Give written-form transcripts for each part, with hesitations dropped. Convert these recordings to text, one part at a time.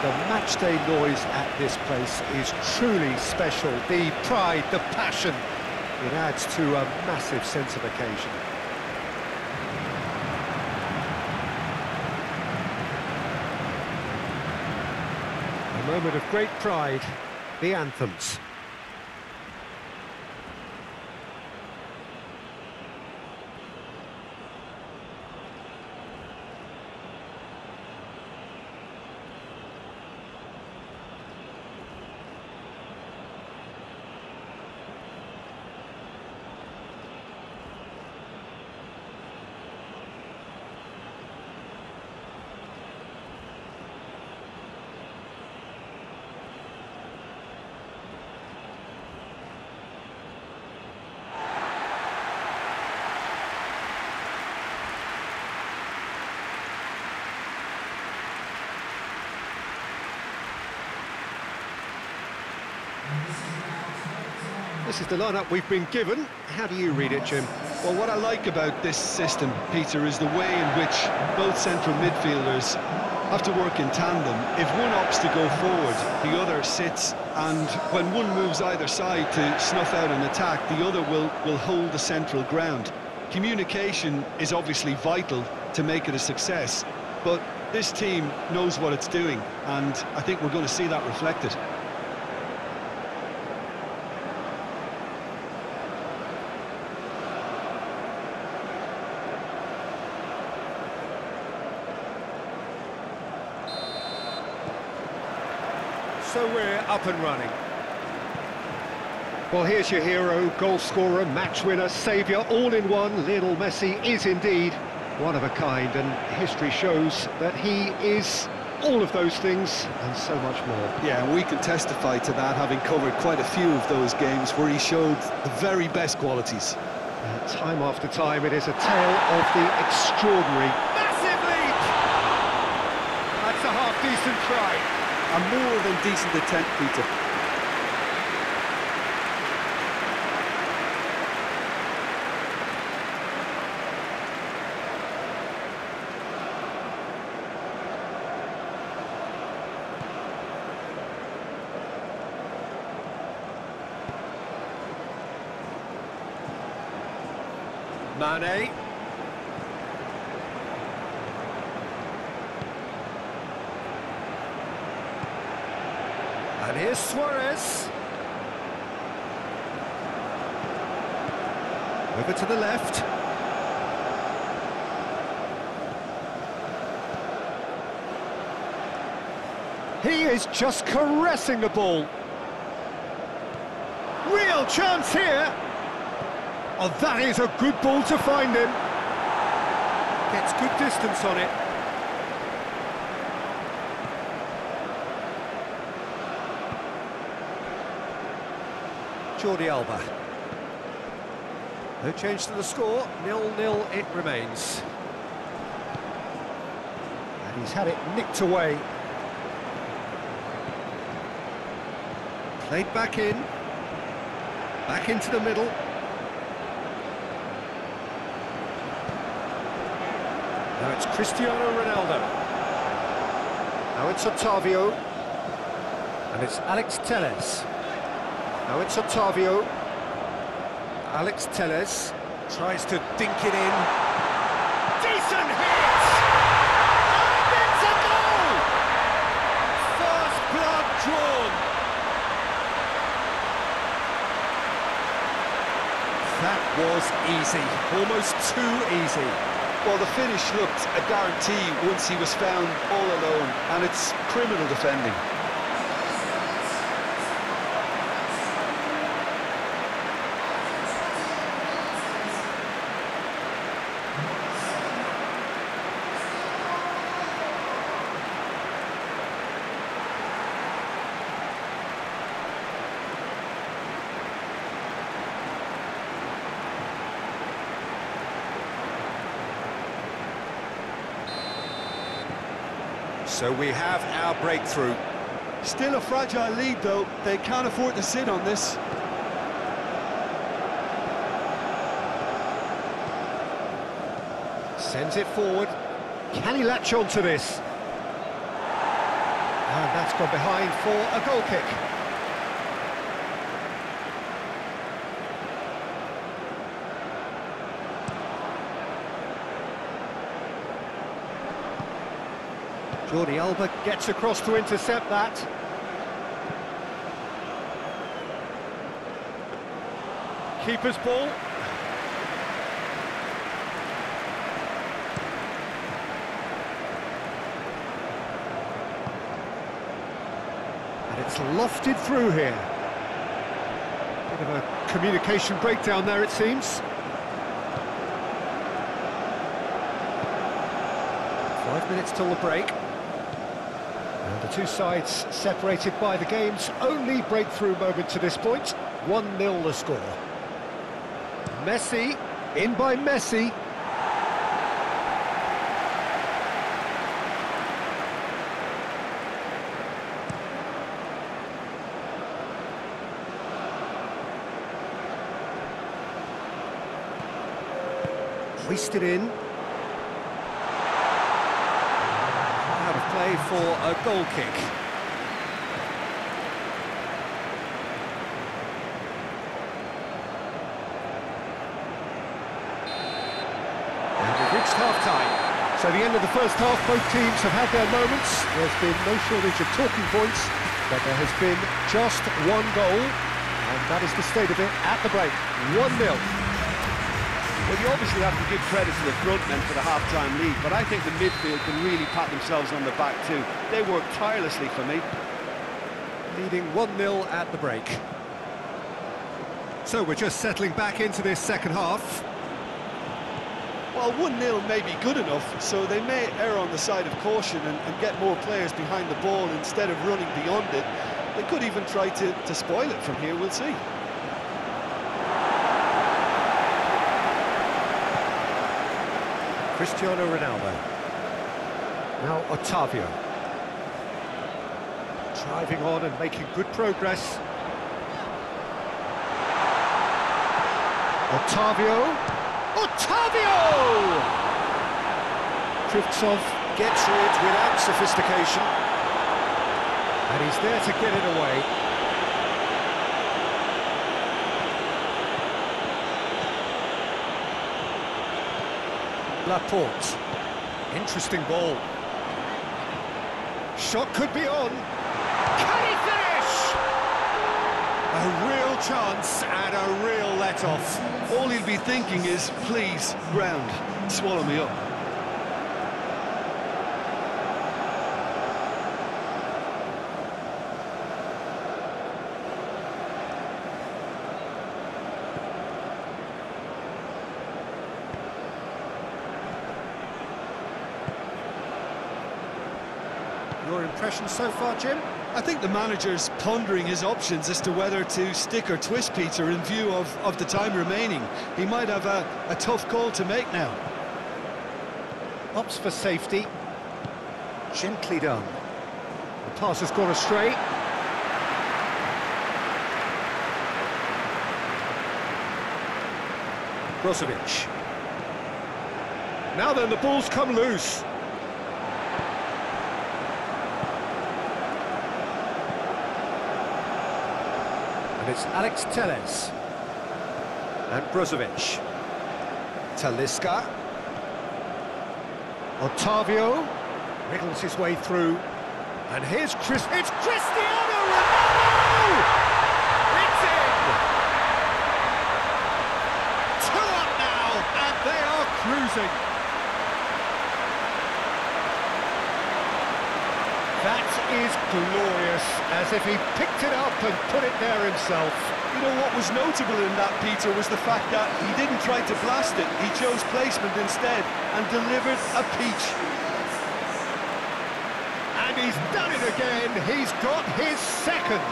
The matchday noise at this place is truly special. The pride, the passion, it adds to a massive sense of occasion. A moment of great pride, the anthems. This is the lineup we've been given. How do you read it, Jim? Well, what I like about this system, Peter, is the way in which both central midfielders have to work in tandem. If one opts to go forward, the other sits, and when one moves either side to snuff out an attack, the other will hold the central ground. Communication is obviously vital to make it a success, but this team knows what it's doing, and I think we're going to see that reflected. So we're up and running. Well, here's your hero, goal scorer, match winner, saviour, all in one. Lionel Messi is indeed one of a kind, and history shows that he is all of those things and so much more. Yeah, and we can testify to that, having covered quite a few of those games where he showed the very best qualities. Time after time, it is a tale of the extraordinary. Massive lead! That's a half-decent try. A more than decent attempt, Peter. Mane. And here's Suarez. Over to the left. He is just caressing the ball. Real chance here. Oh, that is a good ball to find him. Gets good distance on it. Jordi Alba. No change to the score, 0-0 it remains. And he's had it nicked away. Played back in. Back into the middle. Now it's Cristiano Ronaldo. Now it's Otávio. And it's Alex Telles. Now it's Otávio. Alex Telles tries to dink it in. Decent hit! And it's a goal! First blood drawn. That was easy, almost too easy. Well, the finish looked a guarantee once he was found all alone, and it's criminal defending. So we have our breakthrough. Still a fragile lead, though. They can't afford to sit on this. Sends it forward. Can he latch on to this? And that's gone behind for a goal kick. Jordi Alba gets across to intercept that. Keeper's ball. And it's lofted through here. Bit of a communication breakdown there, it seems. 5 minutes till the break. And the two sides separated by the game's only breakthrough moment to this point. 1-0 the score. Messi, in by Messi. Hoisted in. For a goal kick. And we've reached half-time. So the end of the first half, both teams have had their moments. There's been no shortage of talking points, but there has been just one goal, and that is the state of it at the break. 1-0. Well, you obviously have to give credit to the front men for the half-time lead, but I think the midfield can really pat themselves on the back too. They work tirelessly for me. Leading 1-0 at the break. So we're just settling back into this second half. Well, 1-0 may be good enough, so they may err on the side of caution and get more players behind the ball instead of running beyond it. They could even try to spoil it from here, we'll see. Cristiano Ronaldo. Now Otávio. Driving on and making good progress. Otávio. Otávio! Krivtsov gets it without sophistication. And he's there to get it away. Laporte. Interesting ball. Shot could be on. Can he finish? A real chance and a real let-off. All he'll be thinking is, please, ground, swallow me up. Your impression so far, Jim? I think the manager's pondering his options as to whether to stick or twist Peter in view of the time remaining. He might have a tough call to make now. Ups for safety. Gently done. The pass has gone astray. Brozovic. Now then, the ball's come loose. It's Alex Telles and Brozovic. Taliska. Otávio wriggles his way through. And here's it's Cristiano Ronaldo! It's in! 2 up now, and they are cruising. That is glorious, as if he picked it up and put it there himself. You know, what was notable in that, Peter, was the fact that he didn't try to blast it. He chose placement instead and delivered a peach. And he's done it again. He's got his second.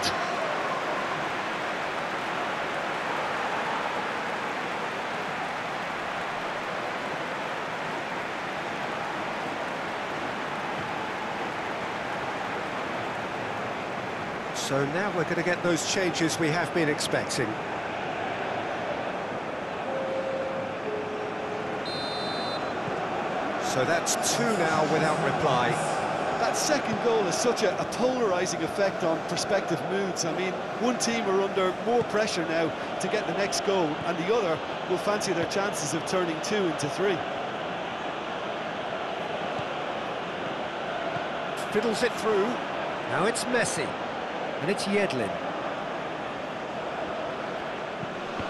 So now we're going to get those changes we have been expecting. So that's two now without reply. That second goal has such a polarising effect on prospective moods. I mean, one team are under more pressure now to get the next goal, and the other will fancy their chances of turning 2 into 3. Fiddles it through. Now it's Messi, and it's Yedlin.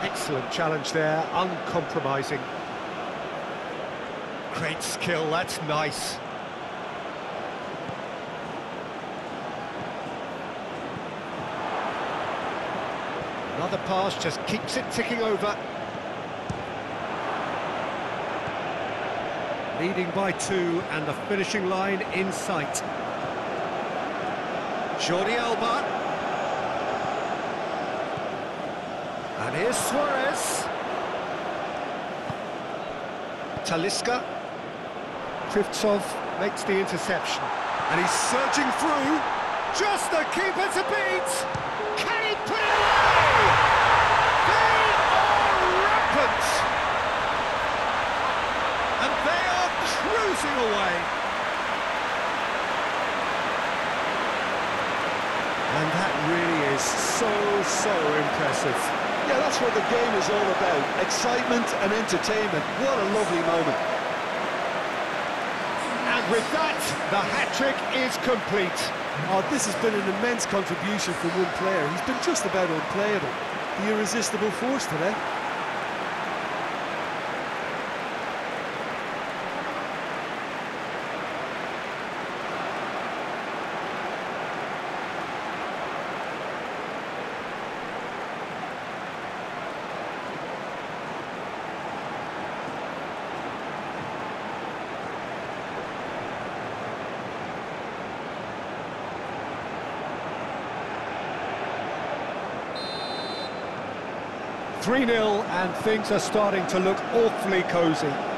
Excellent challenge there, uncompromising. Great skill, that's nice. Another pass, just keeps it ticking over. Leading by 2, and the finishing line in sight. Jordi Alba. And here's Suarez. Taliska. Krivtsov makes the interception. And he's surging through. Just the keeper to beat. Can he put it away? They are rampant. And they are cruising away. And that really is so impressive. Yeah, that's what the game is all about. Excitement and entertainment. What a lovely moment. And with that, the hat-trick is complete. Oh, this has been an immense contribution from one player. He's been just about unplayable. The irresistible force today. .3-0, and things are starting to look awfully cosy.